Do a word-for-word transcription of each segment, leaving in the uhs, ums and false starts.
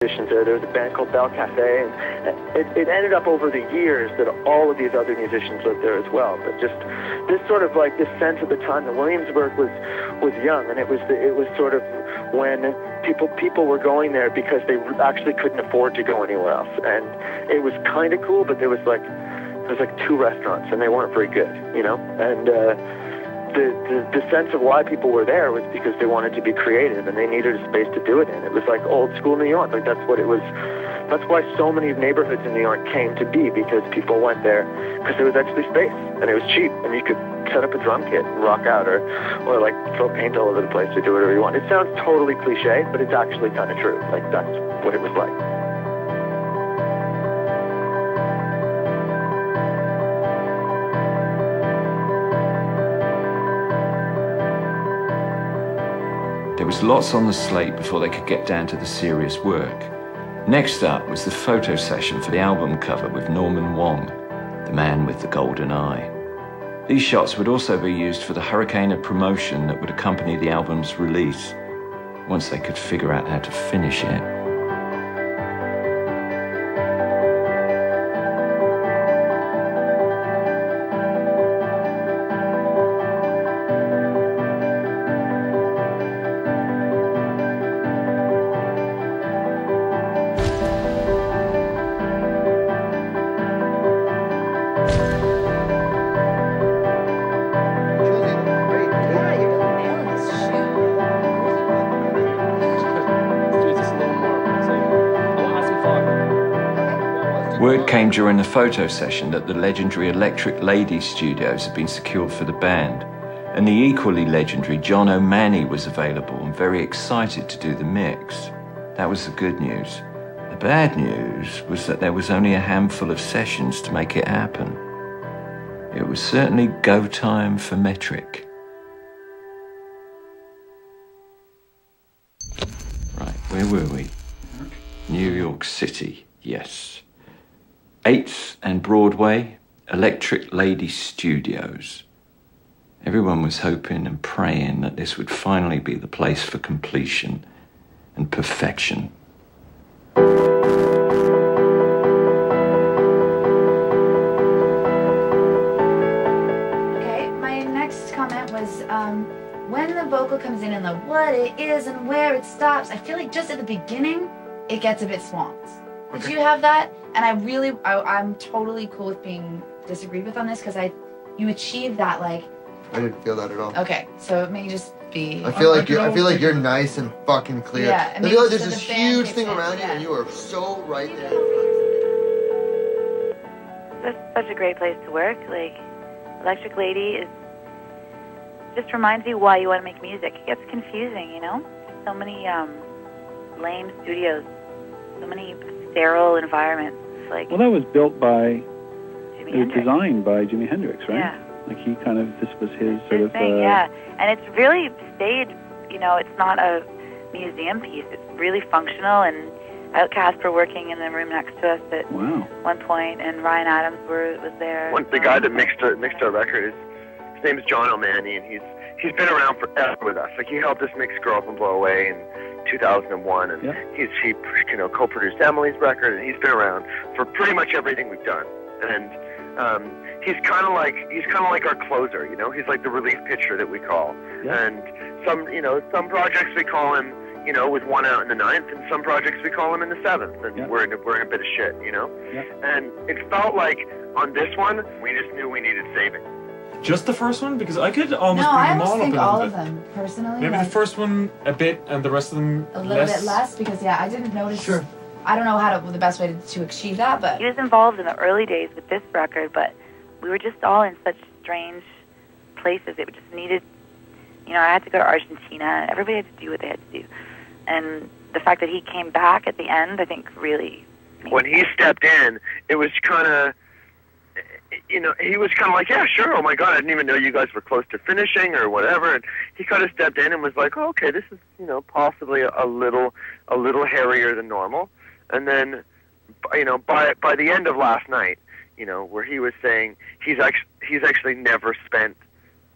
There. There was a band called Bell Cafe, and it, it ended up over the years that all of these other musicians lived there as well. But just this sort of like this sense of the time that Williamsburg was was young, and it was the, it was sort of when people people were going there because they actually couldn't afford to go anywhere else, and it was kind of cool. But there was like there was like two restaurants, and they weren't very good, you know. And uh, the, the the sense of why people were there was because they wanted to be creative and they needed a space to do it in. It was like old school New York. Like that's what it was. That's why so many neighborhoods in New York came to be, because people went there because there was actually space and it was cheap and you could set up a drum kit and rock out, or or like throw paint all over the place or do whatever you want. It sounds totally cliche, but it's actually kind of true. Like that's what it was like. There was lots on the slate before they could get down to the serious work. Next up was the photo session for the album cover with Norman Wong, the man with the golden eye. These shots would also be used for the hurricane of promotion that would accompany the album's release, once they could figure out how to finish it. Word came during the photo session that the legendary Electric Lady Studios had been secured for the band, and the equally legendary John O'Manni was available and very excited to do the mix. That was the good news. The bad news was that there was only a handful of sessions to make it happen. It was certainly go time for Metric. Right, where were we? New York City, yes. eighth and Broadway, Electric Lady Studios. Everyone was hoping and praying that this would finally be the place for completion and perfection. Okay, my next comment was, um, when the vocal comes in and the what it is and where it stops, I feel like just at the beginning, it gets a bit swamped. Okay. Did you have that? And I really, I, I'm totally cool with being disagreed with on this, because I, you achieve that, like. I didn't feel that at all. Okay, so it may just be. I feel like, like you're, I feel like you're nice and fucking clear. Yeah, I feel like there's this huge thing around you, and you are so right there. That's such a great place to work. Like, Electric Lady is, just reminds you why you want to make music. It gets confusing, you know? So many um, lame studios, so many sterile environments. Like, well, that was built by, Jimi it was designed by Jimi Hendrix, right? Yeah. Like he kind of, this was his sort of thing, uh, yeah. And it's really stayed, you know, it's not a museum piece. It's really functional, and Outkast were working in the room next to us at wow. one point, and Ryan Adams were, was there. Well, the guy that mixed our, mixed our record, is, his name is John O'Manni, and he's he's been around forever with us. Like he helped us mix Grow Up and Blow Away, and two thousand one, and yep. he's, he you know, co-produced Emily's record, and he's been around for pretty much everything we've done. And um, he's kind of like he's kind of like our closer, you know. He's like the relief pitcher that we call. Yep. And some you know some projects we call him you know with one out in the ninth, and some projects we call him in the seventh, and yep. we're in a, we're in a bit of shit, you know. Yep. And it felt like on this one we just knew we needed saving. Just the first one? Because I could almost no, bring I them all think up all of bit. them, personally. Maybe like, the first one a bit and the rest of them a little less. bit less, because, yeah, I didn't notice. Sure. I don't know how to, the best way to, to achieve that, but... He was involved in the early days with this record, but we were just all in such strange places. It just needed... You know, I had to go to Argentina, and everybody had to do what they had to do. And the fact that he came back at the end, I think, really... When he stepped in, it was kind of... You know, he was kind of like, yeah, sure, oh my God, I didn't even know you guys were close to finishing or whatever. And he kind of stepped in and was like, oh, okay, this is, you know, possibly a, a little, a little hairier than normal. And then, you know, by by the end of last night, you know, where he was saying he's actually he's actually never spent.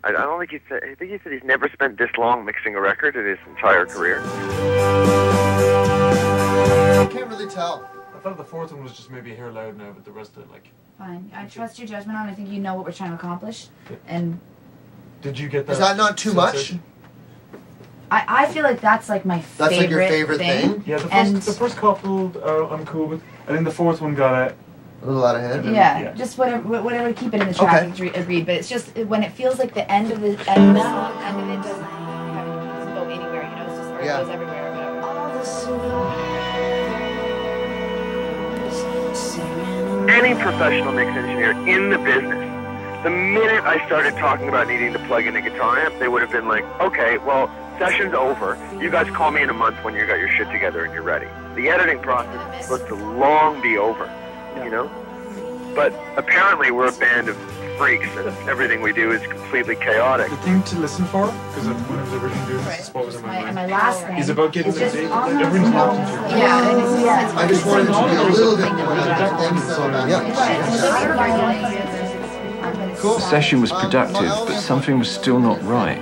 I, I don't think he said. I think he said he's never spent this long mixing a record in his entire career. tell. I thought the fourth one was just maybe here loud now, but the rest of it, like... Fine. I trust your judgment on it. I think you know what we're trying to accomplish. Yeah. And... Did you get that? Is that not too sensation? much? I, I feel like that's like my favorite That's like your favorite thing? thing? Yeah, the first, and the first couple uh, I'm cool with. I think the fourth one got it. A little out of hand. Yeah, yeah, just whatever, whatever, keep it in the track okay. and read, but it's just when it feels like the end of the end of the song, end of it doesn't have to go anywhere, you know, it's just or yeah. it goes everywhere or whatever. All the survivors. Any professional mix engineer in the business, the minute I started talking about needing to plug in a guitar amp, they would have been like, okay, well, session's over. You guys call me in a month when you got your shit together and you're ready. The editing process is supposed to long be over. You know, but apparently we're a band of freaks and everything we do is completely chaotic. The thing to listen for, because of what I was originally doing, right. what was in my, my, my last thing is about getting the date. Everyone's watching you. Yeah, I just wanted to be a little bit more yeah. The session was productive, but something was still not right.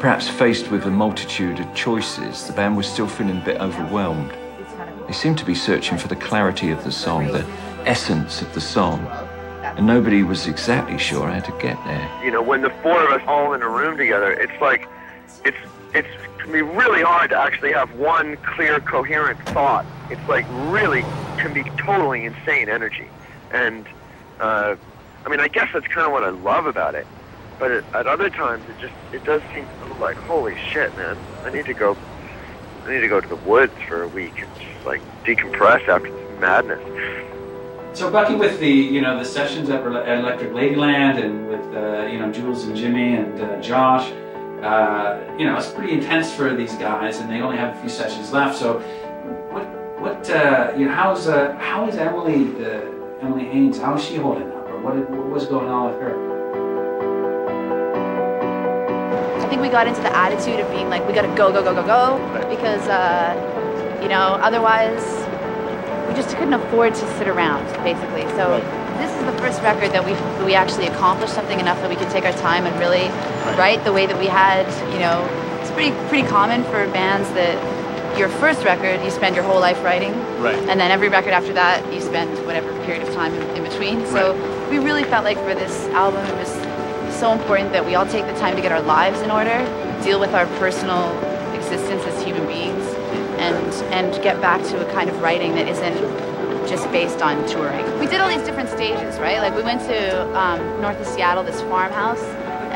Perhaps faced with a multitude of choices, the band was still feeling a bit overwhelmed. They seemed to be searching for the clarity of the song, the essence of the song, and nobody was exactly sure how to get there. You know, when the four of us all in a room together, it's like, it's, it's can be really hard to actually have one clear, coherent thought. It's like really can be totally insane energy. And, uh, I mean, I guess that's kind of what I love about it. But it, at other times, it just, it does seem like, holy shit, man, I need to go, I need to go to the woods for a week. Like decompress after this madness. So Bucky, with the you know the sessions at Electric Ladyland and with uh, you know Jules and Jimmy and uh, Josh, uh, you know it's pretty intense for these guys, and they only have a few sessions left. So what what uh, you know how's uh, how is Emily the Emily Haines? How is she holding up, or what what was going on with her? I think we got into the attitude of being like we got to go go go go go because. Uh, You know, otherwise, we just couldn't afford to sit around, basically. So this is the first record that we we actually accomplished something enough that we could take our time and really write the way that we had, you know. It's pretty pretty common for bands that your first record, you spend your whole life writing. Right. And then every record after that, you spend whatever period of time in, in between. So right. we really felt like for this album, it was so important that we all take the time to get our lives in order, deal with our personal existence as human beings. And, and get back to a kind of writing that isn't just based on touring. We did all these different stages, right? Like we went to um, north of Seattle, this farmhouse,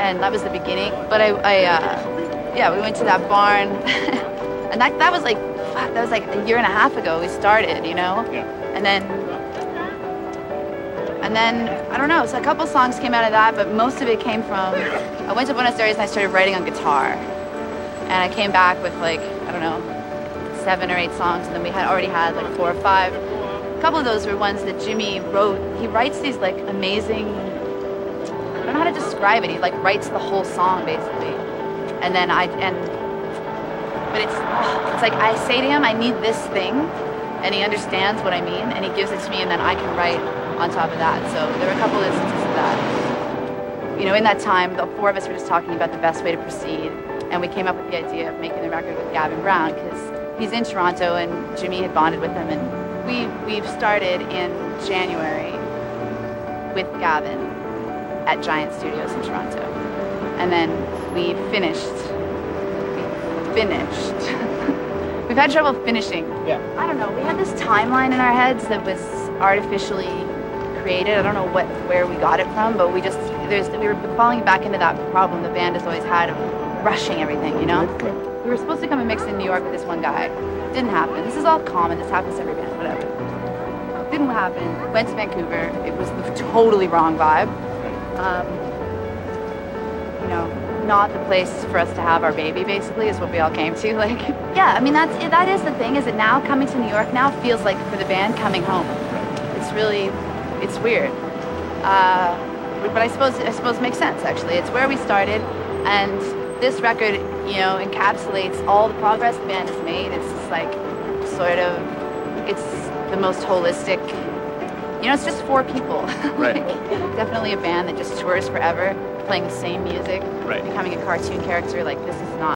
and that was the beginning. But I, I uh, yeah, we went to that barn, and that that was like, that was like a year and a half ago we started, you know? Yeah. And then, and then I don't know. So a couple songs came out of that, but most of it came from I went to Buenos Aires and I started writing on guitar, and I came back with like I don't know. seven or eight songs, and then we had already had like four or five. A couple of those were ones that Jimmy wrote. He writes these like amazing, I don't know how to describe it. He like writes the whole song basically. And then I, and, but it's, it's like I say to him, I need this thing, and he understands what I mean, and he gives it to me, and then I can write on top of that. So there were a couple instances of that. You know, in that time, the four of us were just talking about the best way to proceed, and we came up with the idea of making the record with Gavin Brown, because he's in Toronto, and Jimmy had bonded with him, and we, we've started in January with Gavin at Giant Studios in Toronto. And then we finished, we finished. We've had trouble finishing. Yeah. I don't know, we had this timeline in our heads that was artificially created. I don't know what where we got it from, but we just, there's we were falling back into that problem the band has always had of rushing everything, you know? Okay. We were supposed to come and mix in New York with this one guy. Didn't happen. This is all common. This happens to every band, whatever. Didn't happen. Went to Vancouver. It was the totally wrong vibe. Um, you know, not the place for us to have our baby, basically, is what we all came to. Like, yeah, I mean, that's, that is the thing, is it now coming to New York now feels like for the band coming home. It's really, it's weird. Uh, but I suppose, I suppose it makes sense, actually. It's where we started, and this record, you know, encapsulates all the progress the band has made. It's just like, sort of, it's the most holistic, you know, it's just four people. Right. Like, definitely a band that just tours forever, playing the same music, right. becoming a cartoon character, like this is not.